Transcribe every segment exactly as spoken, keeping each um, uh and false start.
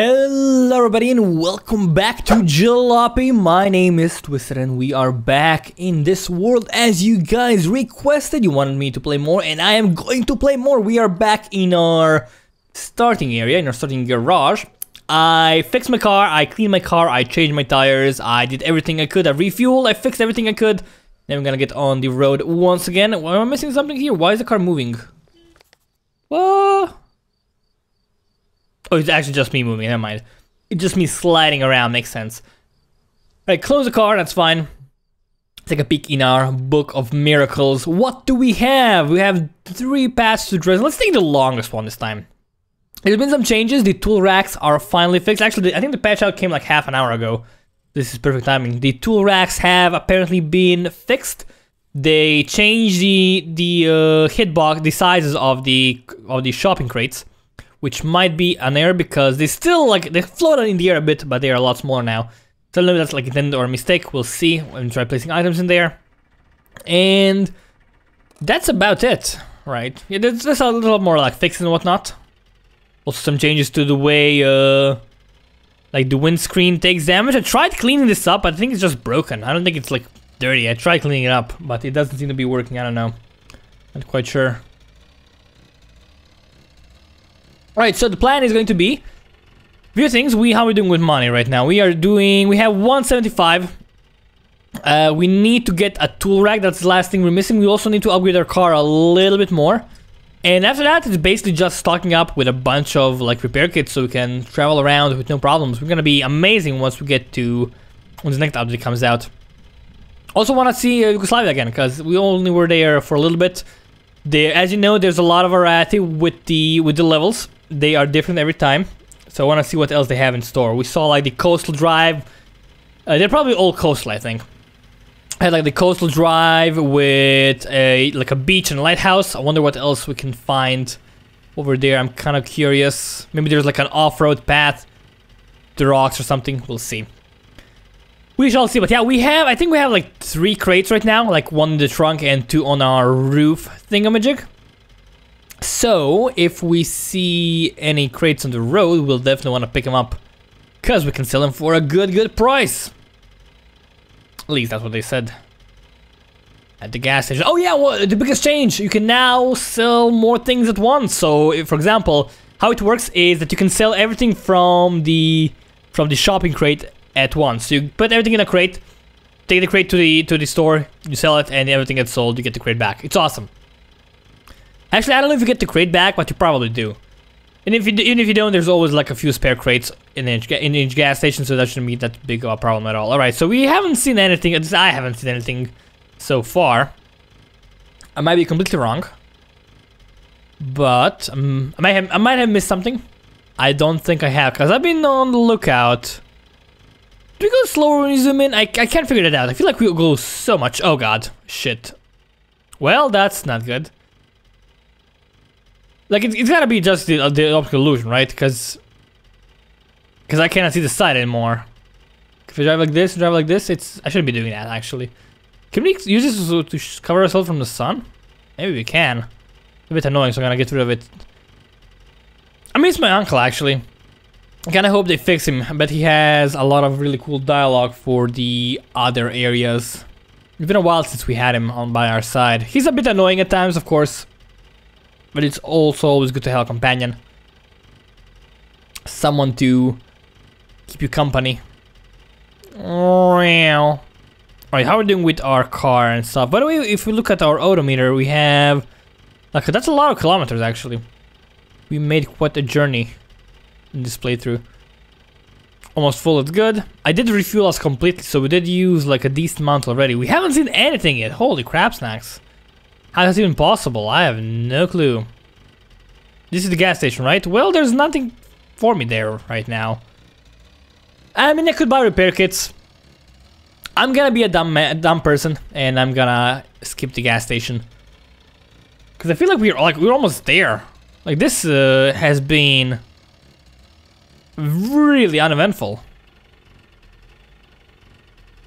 Hello everybody and welcome back to Jalopy. My name is Twisted and we are back in this world as you guys requested. You wanted me to play more and I am going to play more. We are back in our starting area, in our starting garage. I fixed my car, I cleaned my car, I changed my tires, I did everything I could, I refueled, I fixed everything I could. Then we're gonna get on the road once again. Am I missing something here? Why is the car moving? What? Oh, it's actually just me moving, never mind. It's just me sliding around, makes sense. Alright, close the car, that's fine. Let's take a peek in our book of miracles. What do we have? We have three paths to Dresden. Let's take the longest one this time. There's been some changes, the tool racks are finally fixed. Actually, I think the patch out came like half an hour ago. This is perfect timing. The tool racks have apparently been fixed. They changed the the uh, hitbox, the sizes of the of the shopping crates, which might be an error because they still like they floated in the air a bit, but they are a lot smaller now. So I don't know if that's like intended or a mistake. We'll see when we try placing items in there. And that's about it, right? Yeah, there's, there's a little more like fixing and whatnot. Also some changes to the way uh, like the windscreen takes damage. I tried cleaning this up, but I think it's just broken. I don't think it's like dirty. I tried cleaning it up, but it doesn't seem to be working. I don't know. Not quite sure. Alright, so the plan is going to be few things. We how are we doing with money right now? We are doing we have one seventy-five. Uh, we need to get a tool rack, that's the last thing we're missing. We also need to upgrade our car a little bit more. And after that, it's basically just stocking up with a bunch of like repair kits so we can travel around with no problems. We're gonna be amazing once we get to when the next update comes out. Also wanna see uh, Yugoslavia again, because we only were there for a little bit. There, as you know, there's a lot of variety with the with the levels. They are different every time, so I want to see what else they have in store. We saw like the coastal drive. Uh, they're probably all coastal, I think. I had like the coastal drive with a like a beach and a lighthouse. I wonder what else we can find over there. I'm kind of curious. Maybe there's like an off-road path, the rocks or something. We'll see. We shall see. But yeah, we have. I think we have like three crates right now. Like one in the trunk and two on our roof thingamajig. So, if we see any crates on the road, we'll definitely want to pick them up, because we can sell them for a good, good price. At least that's what they said. At the gas station. Oh yeah, well, the biggest change. You can now sell more things at once. So, if, for example, how it works is that you can sell everything from the from the shopping crate at once. So you put everything in a crate, take the crate to the, to the store, you sell it, and everything gets sold, you get the crate back. It's awesome. Actually, I don't know if you get the crate back, but you probably do. And if you do, even if you don't, there's always like a few spare crates in each, in each gas station, so that shouldn't be that big of a problem at all. Alright, so we haven't seen anything, at least I haven't seen anything so far. I might be completely wrong. But, um, I, might have, I might have missed something. I don't think I have, because I've been on the lookout. Do we go slower when you zoom in? I, I can't figure that out. I feel like we go so much. Oh god, shit. Well, that's not good. Like, it's, it's gotta be just the, uh, the optical illusion, right? Because... Because I cannot see the side anymore. If I drive like this, drive like this, it's... I shouldn't be doing that, actually. Can we use this to, to cover ourselves from the sun? Maybe we can. It's a bit annoying, so I'm gonna get rid of it. I miss my uncle, actually. I kinda hope they fix him. I bet he has a lot of really cool dialogue for the other areas. It's been a while since we had him on by our side. He's a bit annoying at times, of course. But it's also always good to have a companion. Someone to keep you company. Alright, how are we doing with our car and stuff? By the way, if we look at our odometer, we have... Like, that's a lot of kilometers, actually. We made quite a journey in this playthrough. Almost full, it's good. I did refuel us completely, so we did use, like, a decent amount already. We haven't seen anything yet. Holy crap, snacks. How is that even possible? I have no clue. This is the gas station, right? Well, there's nothing for me there right now. I mean, I could buy repair kits. I'm gonna be a dumb man, dumb person, and I'm gonna skip the gas station. Cause I feel like we're like we're almost there. Like this uh, has been really uneventful.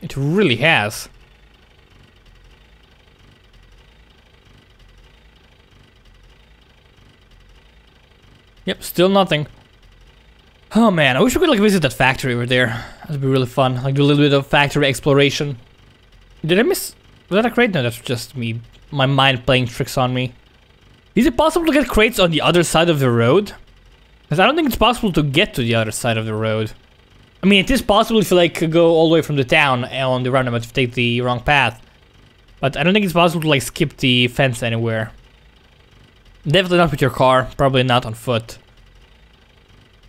It really has. Yep, still nothing. Oh man, I wish we could like visit that factory over there. That'd be really fun. Like do a little bit of factory exploration. Did I miss? Was that a crate? No, that's just me. My mind playing tricks on me. Is it possible to get crates on the other side of the road? Because I don't think it's possible to get to the other side of the road. I mean, it is possible if you like go all the way from the town on the roundabout to take the wrong path. But I don't think it's possible to like skip the fence anywhere. Definitely not with your car, probably not on foot.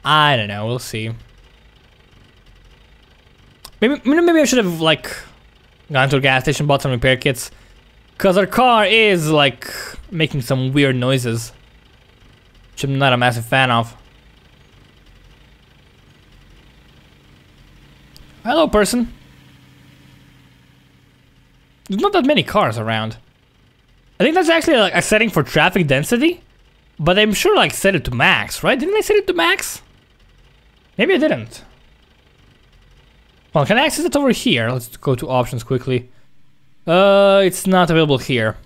I don't know, we'll see. Maybe, maybe I should have like gone to a gas station, bought some repair kits. Because our car is like making some weird noises, which I'm not a massive fan of. Hello, person. There's not that many cars around. I think that's actually like a setting for traffic density, but I'm sure like set it to max, right? Didn't I set it to max? Maybe I didn't. Well, can I access it over here? Let's go to options quickly. Uh, it's not available here.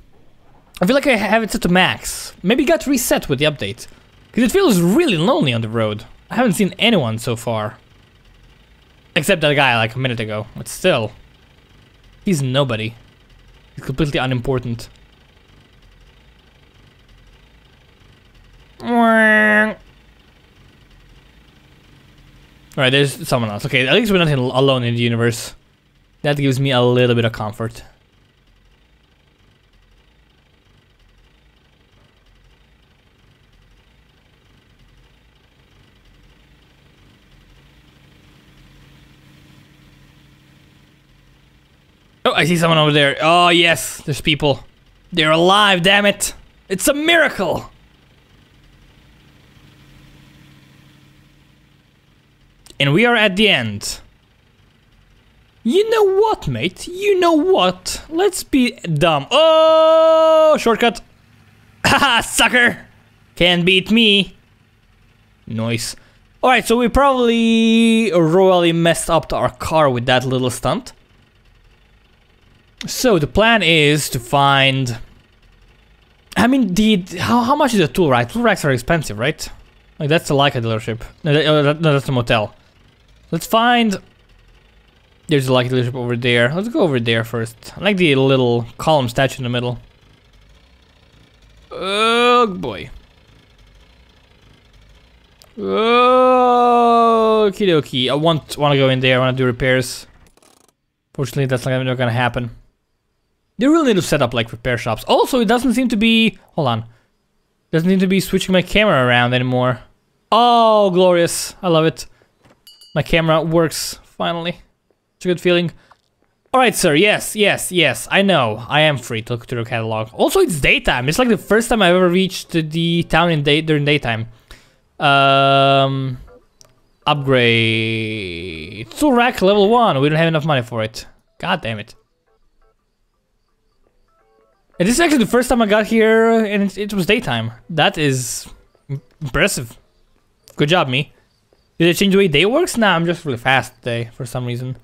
I feel like I have it set to max. Maybe it got reset with the update. Because it feels really lonely on the road. I haven't seen anyone so far. Except that guy like a minute ago, but still. He's nobody. He's completely unimportant. Alright, there's someone else. Okay, at least we're not in, alone in the universe. That gives me a little bit of comfort. Oh, I see someone over there. Oh yes, there's people. They're alive, damn it. It's a miracle. And we are at the end. You know what, mate? You know what? Let's be dumb. Oh, shortcut. Haha, sucker. Can't beat me. Nice. Alright, so we probably royally messed up our car with that little stunt. So the plan is to find... I mean, the how, how much is a tool rack? Tool racks are expensive, right? Like, that's the Leica dealership. No, that, no that's the motel. Let's find... There's a Leica dealership over there. Let's go over there first. I like the little column statue in the middle. Oh boy. Oh, okie dokie. I want want to go in there. I want to do repairs. Fortunately, that's not going to happen. They really need to set up like repair shops. Also, it doesn't seem to be. Hold on. Doesn't seem to be switching my camera around anymore. Oh, glorious! I love it. My camera works finally. It's a good feeling. Alright, sir, yes, yes, yes, I know. I am free to look through the catalog. Also, it's daytime. It's like the first time I've ever reached the town in day during daytime. Um, upgrade. Tool rack level one. We don't have enough money for it. God damn it. And this is actually the first time I got here and it, it was daytime. That is impressive. Good job, me. Did it change the way day works? Nah, I'm just really fast today for some reason.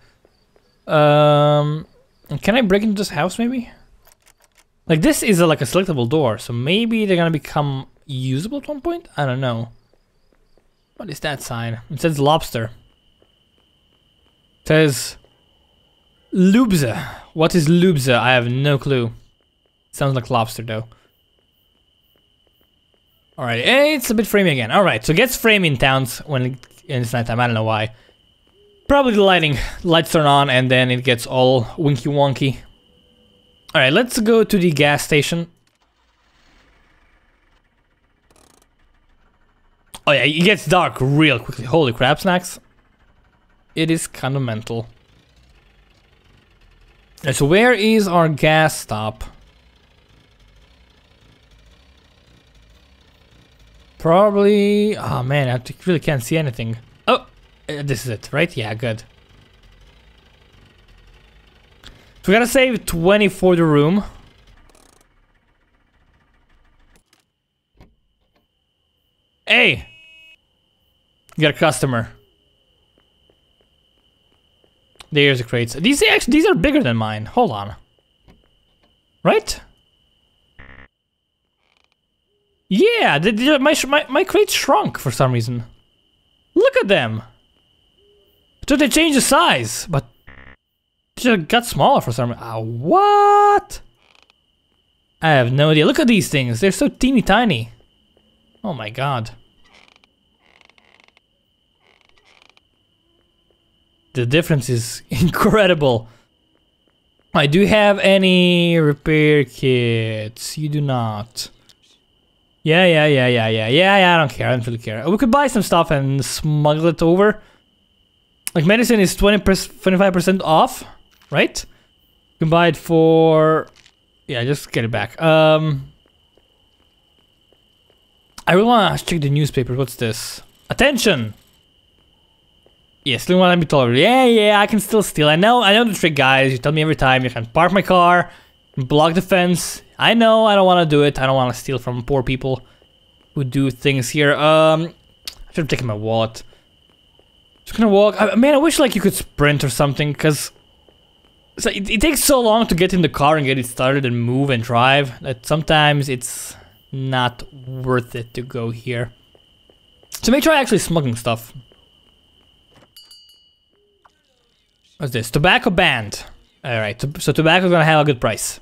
Um, can I break into this house maybe? Like this is a, like a selectable door, so maybe they're gonna become usable at one point? I don't know. What is that sign? It says lobster. It says... Lubza. What is Lubza? I have no clue. Sounds like lobster though. Alright, it's a bit framey again. Alright, so it gets framey in towns when it's nighttime, I don't know why. Probably the lighting. Lights turn on and then it gets all winky wonky. Alright, let's go to the gas station. Oh yeah, it gets dark real quickly. Holy crap, snacks. It is kind of mental. Right, so where is our gas stop? Probably... Oh man, I really can't see anything. Oh! This is it, right? Yeah, good. So we gotta save twenty for the room. Hey! You got a customer. There's the crates. These actually these are bigger than mine. Hold on. Right? Yeah, they, they, my, my my crates shrunk for some reason. Look at them! So they changed the size, but it just got smaller for some reason. Uh, what? I have no idea. Look at these things. They're so teeny tiny. Oh my god. The difference is incredible. I do have any repair kits. You do not. Yeah, yeah, yeah, yeah, yeah, yeah, yeah, I don't care, I don't really care. We could buy some stuff and smuggle it over. Like medicine is twenty-five percent off, right? You can buy it for... yeah, just get it back. Um, I really want to check the newspaper. What's this? Attention! Yeah, stealing won't let me tolerate. Yeah, yeah, I can still steal. I know, I know the trick, guys. You tell me every time. You can park my car, block the fence. I know, I don't want to do it. I don't want to steal from poor people who do things here. Um, I should have taken my wallet. Just gonna walk. I, man, I wish like you could sprint or something, cause so it, it takes so long to get in the car and get it started and move and drive that sometimes it's not worth it to go here. So make sure I actually smuggling stuff. What's this? Tobacco banned. Alright, so tobacco's gonna have a good price.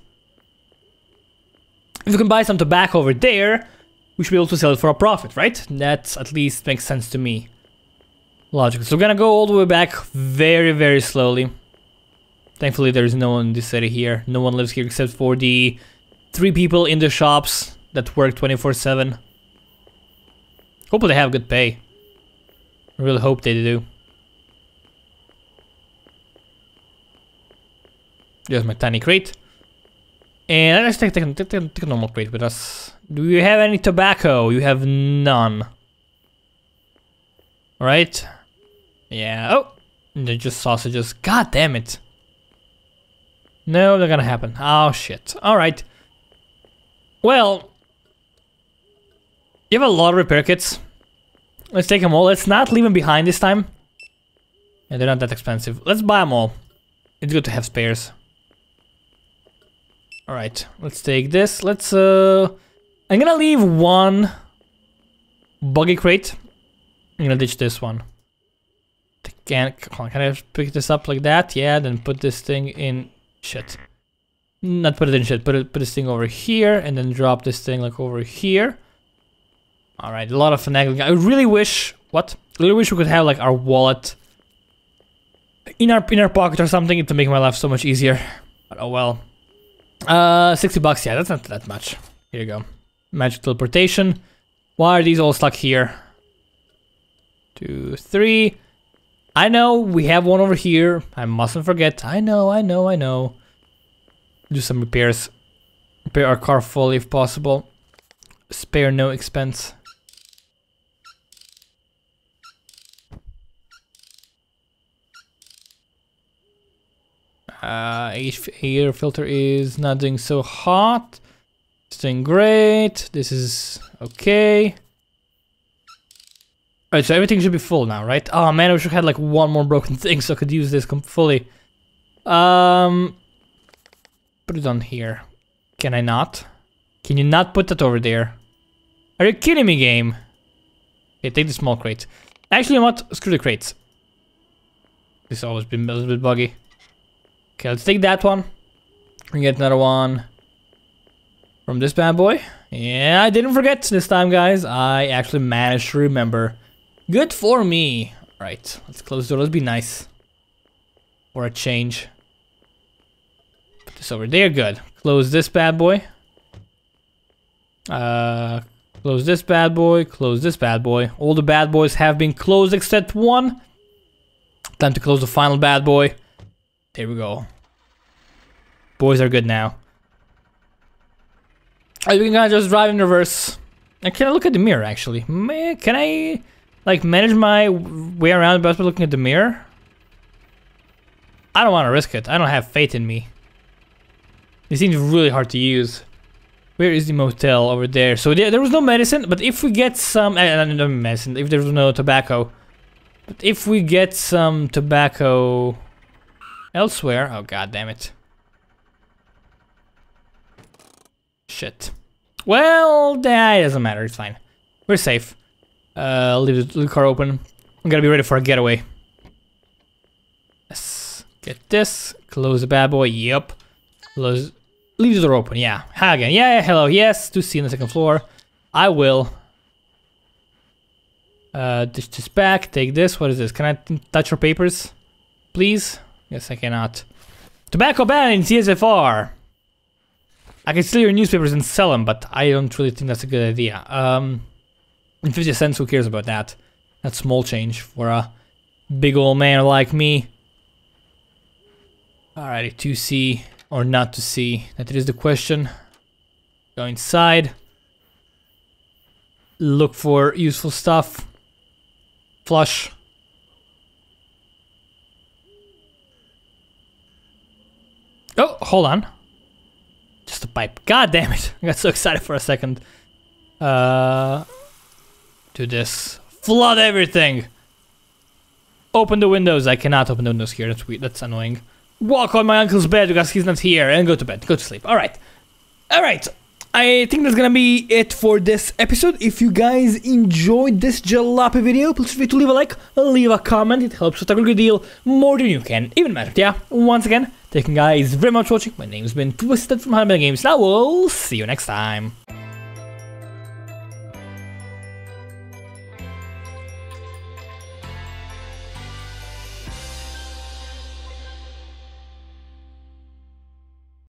If you can buy some tobacco over there, we should be able to sell it for a profit, right? That at least makes sense to me. Logical. So we're gonna go all the way back very, very slowly. Thankfully, there is no one in this area here. No one lives here except for the three people in the shops that work twenty-four seven. Hopefully they have good pay. I really hope they do. There's my tiny crate. And let's take, take, take, take a normal crate with us. Do you have any tobacco? You have none. Alright. Yeah. Oh! They're just sausages. God damn it. No, they're gonna happen. Oh shit. Alright. Well. You have a lot of repair kits. Let's take them all. Let's not leave them behind this time. Yeah, they're not that expensive. Let's buy them all. It's good to have spares. Alright, let's take this. Let's, uh... I'm gonna leave one buggy crate. I'm gonna ditch this one. Can, can I pick this up like that? Yeah, then put this thing in... shit. Not put it in shit, put, it, put this thing over here, and then drop this thing like over here. Alright, a lot of finagling. I really wish... what? I really wish we could have like our wallet in our, in our pocket or something to make my life so much easier. But oh well. Uh, sixty bucks, yeah, that's not that much. Here you go. Magic teleportation. Why are these all stuck here? Two, three. I know, we have one over here. I mustn't forget. I know, I know, I know. Do some repairs. Repair our car fully if possible. Spare no expense. Uh, air filter is not doing so hot. It's doing great. This is okay. Alright, so everything should be full now, right? Oh man, I wish I had like one more broken thing so I could use this fully. Um, put it on here. Can I not? Can you not put that over there? Are you kidding me, game? Okay, take the small crate. Actually, you know what? Screw the crates. This has always been a little bit buggy. Okay, let's take that one. We get another one from this bad boy. Yeah, I didn't forget this time, guys. I actually managed to remember. Good for me. All right, let's close the door. Let's be nice. For a change. Put this over there. Good. Close this bad boy. Uh, close this bad boy. Close this bad boy. All the bad boys have been closed except one. Time to close the final bad boy. There we go. Boys are good now. Are we gonna just drive in reverse? And can I look at the mirror actually? Man, can I like manage my way around by looking at the mirror? I don't want to risk it. I don't have faith in me. This seems really hard to use. Where is the motel over there? So there, there was no medicine, but if we get some, uh, no medicine. If there's no tobacco, but if we get some tobacco. Elsewhere? Oh god damn it. Shit. Well, that doesn't matter, it's fine. We're safe. Uh, leave the car open. I'm gonna be ready for a getaway. Yes. Get this. Close the bad boy. Yep. Close. Leave the door open. Yeah. Hi again. Yeah, yeah. Hello. Yes. To see on the second floor. I will. Uh, dish this back. Take this. What is this? Can I touch your papers? Please? Yes, I cannot. Tobacco ban in C S F R. I can steal your newspapers and sell them, but I don't really think that's a good idea. Um, and fifty cents, who cares about that? That's small change for a big old man like me. Alrighty, to see or not to see. That is the question. Go inside. Look for useful stuff. Flush. Oh, hold on. Just a pipe. God damn it. I got so excited for a second. Uh, do this. Flood everything. Open the windows. I cannot open the windows here. That's weird. That's annoying. Walk on my uncle's bed because he's not here. And go to bed. Go to sleep. All right. All right. I think that's gonna be it for this episode. If you guys enjoyed this Jalopy video, please feel free to leave a like, leave a comment. It helps with a great deal more than you can even matter. Yeah, once again, thank you guys very much for watching. My name's been Twisted from HoneyBunnyGames. Now we'll see you next time.